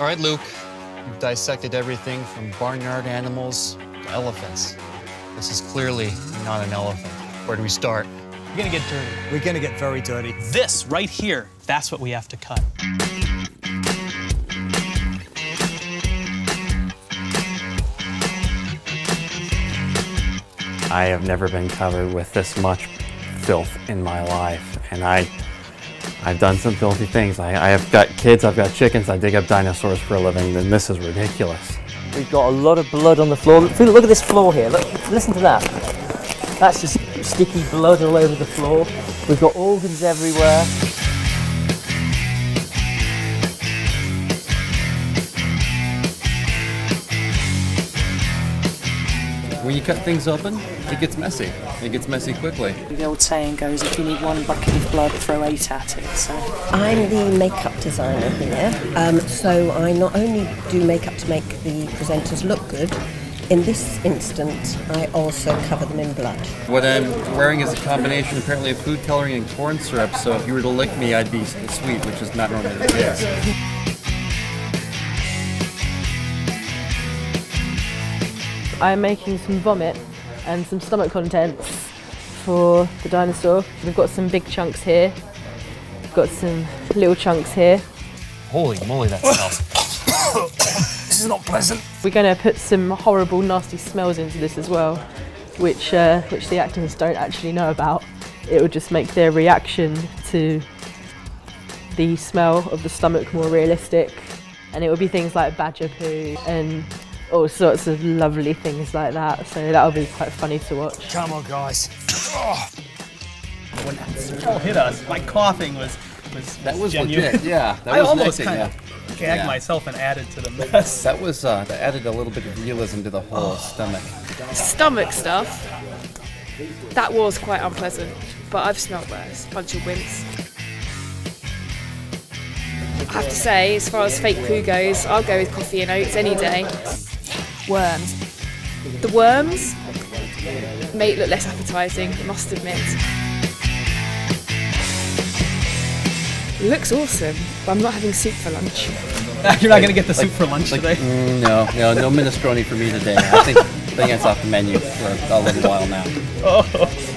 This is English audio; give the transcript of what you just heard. All right, Luke, you've dissected everything from barnyard animals to elephants. This is clearly not an elephant. Where do we start? We're gonna get dirty. We're gonna get very dirty. This right here, that's what we have to cut. I have never been covered with this much filth in my life, and I've done some filthy things. I have got kids, I've got chickens, I dig up dinosaurs for a living, and this is ridiculous. We've got a lot of blood on the floor. Look at this floor here, look, listen to that. That's just sticky blood all over the floor. We've got organs everywhere. When you cut things open, it gets messy. It gets messy quickly. The old saying goes, if you need one bucket of blood, throw 8 at it. So. I'm the makeup designer here, so I not only do makeup to make the presenters look good, in this instance, I also cover them in blood. What I'm wearing is a combination, apparently, of food coloring and corn syrup, so if you were to lick me, I'd be sweet, which is not normally the case. I'm making some vomit and some stomach contents for the dinosaur. We've got some big chunks here. We've got some little chunks here. Holy moly, that smells. This is not pleasant. We're going to put some horrible, nasty smells into this as well, which the actors don't actually know about. It would just make their reaction to the smell of the stomach more realistic. And it would be things like badger poo and all sorts of lovely things like that, so that'll be quite funny to watch. Come on, guys. Oh. When that smell hit us, my coughing was genuine. Legit, yeah. That I was almost kind of gagged myself and added to the mess. That added a little bit of realism to the whole stomach stuff. That was quite unpleasant, but I've smelled worse. Bunch of wimps. I have to say, as far as fake poo goes, I'll go with coffee and oats any day. Worms. The worms make it look less appetising, I must admit. It looks awesome, but I'm not having soup for lunch. You're not going to get the soup for lunch today? No minestrone for me today. I think that's off the menu for a little while now. Oh.